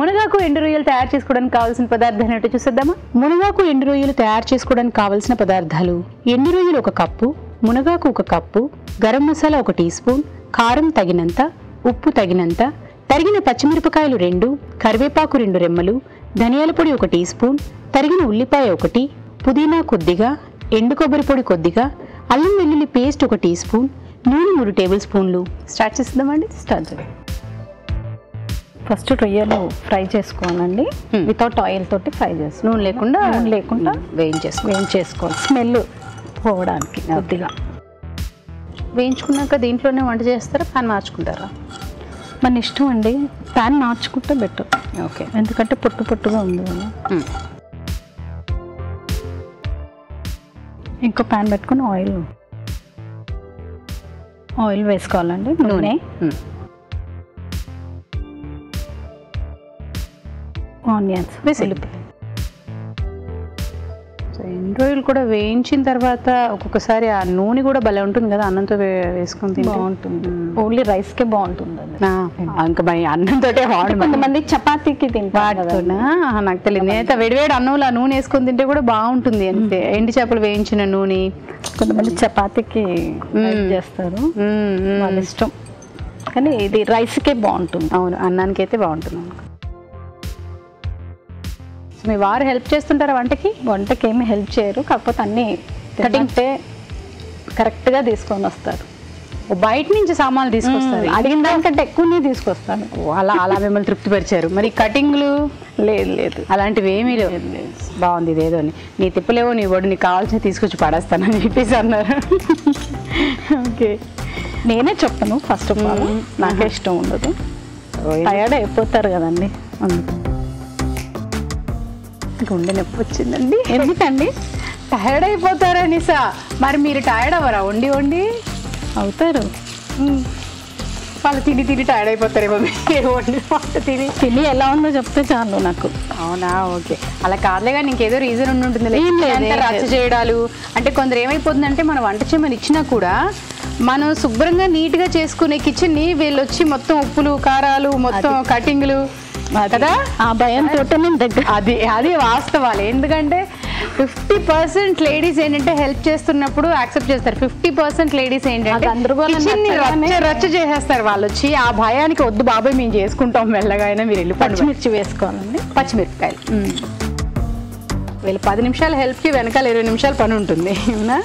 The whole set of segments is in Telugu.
మునగాకు ఎండు రొయ్యలు తయారు చేసుకోవడానికి కావాల్సిన పదార్థాలను ఏంటో చూసేద్దామా. మునగాకు ఎండు రొయ్యలు తయారు చేసుకోవడానికి కావాల్సిన పదార్థాలు: ఎండు రొయ్యలు 1 కప్పు, మునగాకు 1 కప్పు, గరం మసాలా 1 టీ స్పూన్, కారం తగినంత, ఉప్పు తగినంత, తరిగిన పచ్చిమిరపకాయలు 2, కరివేపాకు 2 రెమ్మలు, ధనియాల పొడి 1 టీ స్పూన్, తరిగిన ఉల్లిపాయ 1, పుదీనా కొద్దిగా, ఎండు కొబ్బరి పొడి కొద్దిగా, అల్లం వెల్లుల్లి పేస్ట్ 1 టీ స్పూన్, నూనె 3 టేబుల్ స్పూన్లు. స్టార్ట్ చేద్దామండి. ఫస్ట్ రొయ్యలు ఫ్రై చేసుకోవాలండి. వితౌట్ ఆయిల్ తోటి ఫ్రై చేస్తాం, నూనె లేకుండా వేయించేసుకోవాలి స్మెల్ పోవడానికి. కొద్దిగా వేయించుకున్నాక దీంట్లోనే వంట చేస్తారా, ప్యాన్ మార్చుకుంటారా? మన ఇష్టం అండి, ప్యాన్ మార్చుకుంటే బెటర్. ఓకే, ఎందుకంటే పొట్టు పొట్టుగా ఉంది. ఇంకో ప్యాన్ పెట్టుకుని ఆయిల్ వేసుకోవాలండి. నూనె, ఆనియన్స్, వెల్లుల్లి. సో ఎండు రొయ్యలు కూడా వేయించిన తర్వాత ఒక్కొక్కసారి ఆ నూనె కూడా భలే ఉంటుంది కదా, అన్నంతో వేసుకుని తింటే బాగుంటుంది. ఓన్లీ రైస్కే బాగుంటుందండి, ఇంకా మరి అన్నంతో కొంతమంది చపాతీకి తింటారు. నాకు తెలియదు, నేనైతే వేడివేడి అన్నంలో ఆ నూనె వేసుకొని తింటే కూడా బాగుంటుంది. అంతే, ఎండు చేపలు వేయించిన నూనె. కొంతమంది చపాతీకి చేస్తారు, వాళ్ళ ఇష్టం, కానీ ఇది రైస్కే బాగుంటుంది. అవును, అన్నానికి అయితే బాగుంటుంది. మీ వారు హెల్ప్ చేస్తుంటారా వంటకి? ఏమి హెల్ప్ చేయరు, కాకపోతే అన్నీ కటింగ్తే కరెక్ట్గా తీసుకొని వస్తారు. బయట నుంచి సామాన్లు తీసుకొస్తారు, అడిగిన దానికంటే ఎక్కువనే తీసుకొస్తాను. అలా మిమ్మల్ని తృప్తిపరిచారు. మరి కటింగ్లు లేదు, అలాంటివి ఏమీ లేదు. బాగుంది, ఇదేదో నీ తిప్పలేవో, నీ వాడు నీకు కావాల్సిన తీసుకొచ్చి పడేస్తానని చెప్పేసి అన్నారు. ఓకే, నేనే చెప్తాను. ఫస్ట్ ఆఫ్ ఆల్ నాకే ఇష్టం ఉండదు, టయర్డ్ అయిపోతారు కదండి. గుండె నొప్పి వచ్చిందండి, ఎందుకండి? టైర్డ్ అయిపోతారని సార్. మరి మీరు టైర్డ్ అవ్వరా? వండి అవుతారు, వాళ్ళు తిని టైర్డ్ అయిపోతారేమో. తిని ఎలా ఉందో చెప్తే చాలు నాకు. అవునా? ఓకే, అలా కాదులే, కానీ ఇంకేదో రీజన్ ఉండి ఉంటుంది. రచ్చ చేయడాలు అంటే కొందరు ఏమైపోతుందంటే, మన వంట చేయమని ఇచ్చినా కూడా మనం శుభ్రంగా నీట్గా చేసుకునే కిచెన్ని వీళ్ళు వచ్చి మొత్తం ఉప్పులు కారాలు మొత్తం కటింగ్లు కదా, ఆ భయంతో దగ్గర. అది వాస్తవాలు. ఎందుకంటే 50% లేడీస్ ఏంటంటే హెల్ప్ చేస్తున్నప్పుడు యాక్సెప్ట్ చేస్తారు, 50% లేడీస్ ఏంటంటే రచ్చ చేసేస్తారు. వాళ్ళు వచ్చి ఆ భయానికి వద్దు బాబాయ్, మేము చేసుకుంటాం మెల్లగా అయినా, మీరు వెళ్ళి. పచ్చిమిర్చి వేసుకోవాలండి, పచ్చిమిరపకాయలు. వీళ్ళు 10 నిమిషాలు హెల్ప్కి వెనకాల 20 నిమిషాలు పని ఉంటుంది. అవునా?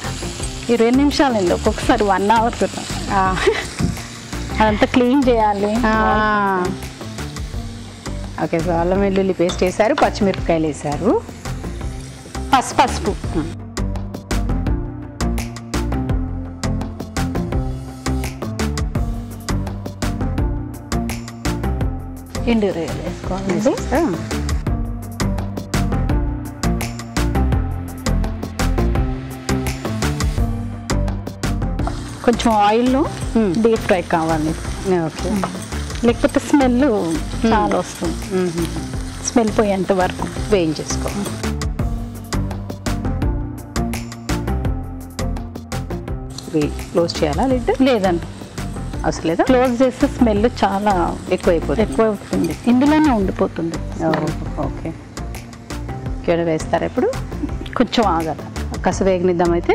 20 నిమిషాలు అండి, ఒక్కొక్కసారి 1 అవర్ కదా. అదంతా క్లీన్ చేయాలి. ఓకే, సో అల్లం వెల్లుల్లి పేస్ట్ వేసారు, పచ్చిమిరపకాయలు వేసారు, పసుపు. ఎండు రొయ్యలు వేసుకోవాలి. కొంచెం ఆయిల్ డీప్ ఫ్రై కావాలి. ఓకే, లేకపోతే స్మెల్ చాలా వస్తుంది. స్మెల్ పోయేంత వరకు వేయించేసుకోవాలి. క్లోజ్ చేయాలా? లేదండి, అసలు లేదా? క్లోజ్ చేస్తే స్మెల్ చాలా ఎక్కువ అవుతుంది, ఇందులోనే ఉండిపోతుంది. ఓకే, ఇక్కడ వేస్తారా? ఇప్పుడు కొంచెం ఆగాలి, కసి వేగనిద్దాం అయితే.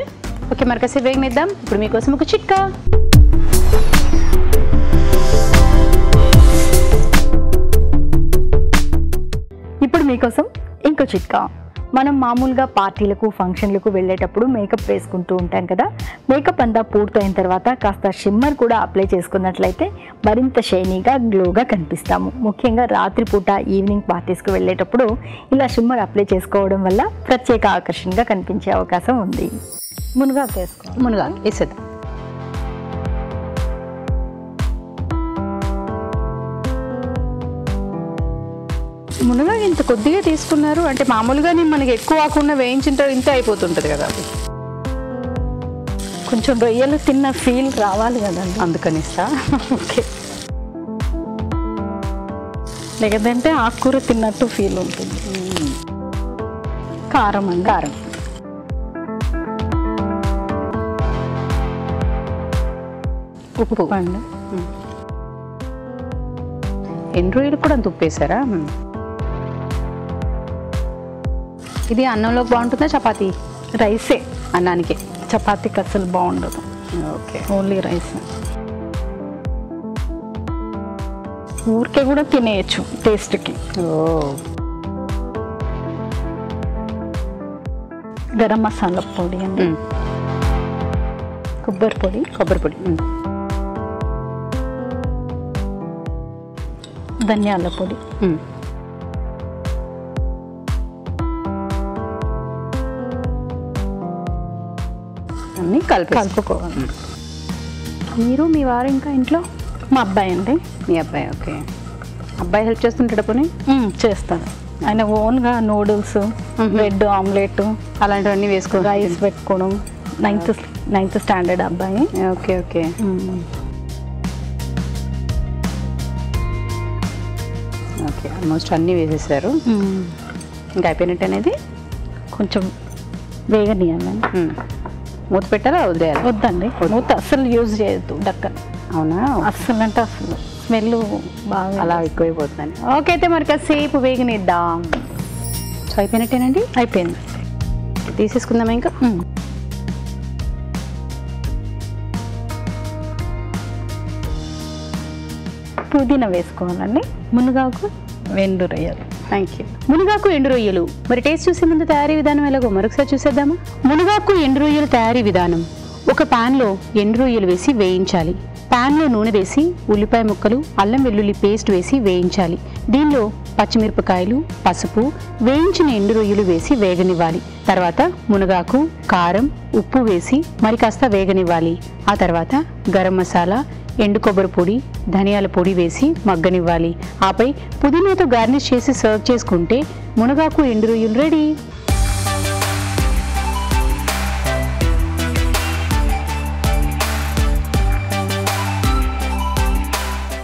ఓకే, మరి కసి వేగనిద్దాం. ఇప్పుడు మీకోసం ఒక చిట్కా. మీకోసం ఇంకో చిట్కా. మనం మామూలుగా పార్టీలకు ఫంక్షన్లకు వెళ్ళేటప్పుడు మేకప్ వేసుకుంటూ ఉంటాం కదా, మేకప్ అంతా పూర్తయిన తర్వాత కాస్త షిమ్మర్ కూడా అప్లై చేసుకున్నట్లయితే మరింత షైనీగా గ్లోగా కనిపిస్తాము. ముఖ్యంగా రాత్రిపూట ఈవినింగ్ పార్టీస్కి వెళ్ళేటప్పుడు ఇలా షిమ్మర్ అప్లై చేసుకోవడం వల్ల ప్రత్యేక ఆకర్షణగా కనిపించే అవకాశం ఉంది. మునగాకు వేసుకోవాలి. మునగాకు వేసేద్దాం. మునగాకు ఇంత కొద్దిగా తీసుకున్నారు అంటే, మామూలుగానే మనకి ఎక్కువ కాకుండా వేయించింటే ఇంత అయిపోతుంటుంది కదా. కొంచెం రొయ్యలు తిన్న ఫీల్ రావాలి కదండి, అందుకనిస్తా. ఓకే, లేదంటే ఆకుకూర తిన్నట్టు ఫీల్ ఉంటుంది. కారం అండి, కారం. ఉప్పు అండి. ఎండు రొయ్యలు కూడా అంత ఉప్పు వేసారా? ఇది అన్నంలోకి బాగుంటుందా చపాతీ రైసే అన్నానికి చపాతీ అసలు బాగుండదు ఓకే ఓన్లీ రైస్ ఊర్కే కూడా తినేయచ్చు టేస్ట్ కి ఓ గరం మసాలా పొడి అండి కొబ్బరి పొడి ధనియాల పొడి అన్ని కలుపుకోవాలి మీరు మీ వారు ఇంకా ఇంట్లో మా అబ్బాయి అండి మీ అబ్బాయి ఓకే అబ్బాయి హెల్ప్ చేస్తుంటాడు పోనీ చేస్తాను ఆయన ఓన్గా నూడిల్స్ బ్రెడ్ ఆమ్లెట్ అలాంటివన్నీ వేసుకోవడం రైస్ పెట్టుకోవడం నైన్త్ స్టాండర్డ్ అబ్బాయి ఓకే ఓకే ఓకే ఆల్మోస్ట్ అన్నీ వేసేసారు ఇంకా అయిపోయినట్టు అనేది కొంచెం వేగనీయాలండి మూత పెట్టాలా వదిలేయాలి వద్దండి మూత అస్సలు యూజ్ చేయొద్దు డక్క అవునా అస్సలు అంటే అస్సలు స్మెల్ బాగా అలా ఎక్కువైపోతుందండి ఓకే అయితే మరి కాసేపు వేగనిద్దాం సో అయిపోయినట్టేనండి అయిపోయింది తీసేసుకుందామా ఇంకా పుదీనా వేసుకోవాలండి మునగాకు ఎండు రొయ్యలు థ్యాంక్ యూ మునగాకు ఎండు రొయ్యలు మరి టేస్ట్ చూసే ముందు తయారీ విధానం ఎలాగో మరొకసారి చూసేద్దామా మునగాకు ఎండు రొయ్యల తయారీ విధానం ఒక ప్యాన్లో ఎండు రొయ్యలు వేసి వేయించాలి ప్యాన్లో నూనె వేసి ఉల్లిపాయ ముక్కలు అల్లం వెల్లుల్లి పేస్ట్ వేసి వేయించాలి దీనిలో పచ్చిమిరపకాయలు పసుపు వేయించిన ఎండు రొయ్యలు వేసి వేగనివ్వాలి తర్వాత మునగాకు కారం ఉప్పు వేసి మరి కాస్త వేగనివ్వాలి ఆ తర్వాత గరం మసాలా ఎండు కొబ్బరి పొడి ధనియాల పొడి వేసి మగ్గనివ్వాలి ఆపై పుదీనాతో గార్నిష్ చేసి సర్వ్ చేసుకుంటే మునగాకు ఎండు రొయ్యలు రెడీ